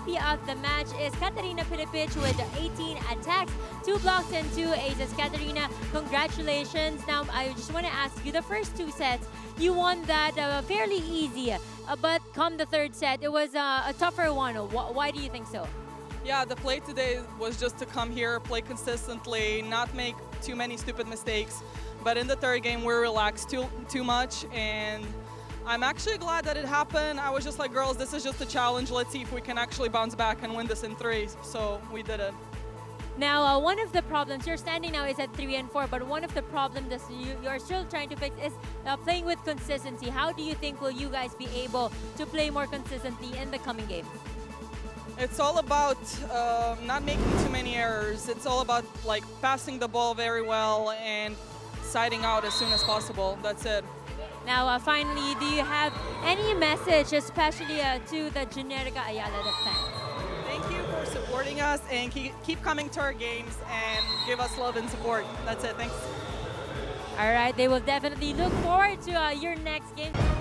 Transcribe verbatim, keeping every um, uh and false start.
M V P of the match is Katarina Pilepic with eighteen attacks, two blocks and two aces. Katarina, congratulations. Now, I just want to ask you, the first two sets, you won that uh, fairly easy, uh, but come the third set, it was uh, a tougher one. Wh why do you think so? Yeah, the play today was just to come here, play consistently, not make too many stupid mistakes. But in the third game, we relaxed too, too much, and I'm actually glad that it happened. I was just like, girls, this is just a challenge. Let's see if we can actually bounce back and win this in three. So we did it. Now, uh, one of the problems, your standing now is at three and four, but one of the problems that you, you're still trying to fix is uh, playing with consistency. How do you think will you guys be able to play more consistently in the coming games? It's all about uh, not making too many errors. It's all about like passing the ball very well and siding out as soon as possible. That's it. Now, uh, finally, do you have any message, especially uh, to the Generika-Ayala the fans? Thank you for supporting us, and keep, keep coming to our games and give us love and support. That's it. Thanks. All right. They will definitely look forward to uh, your next game.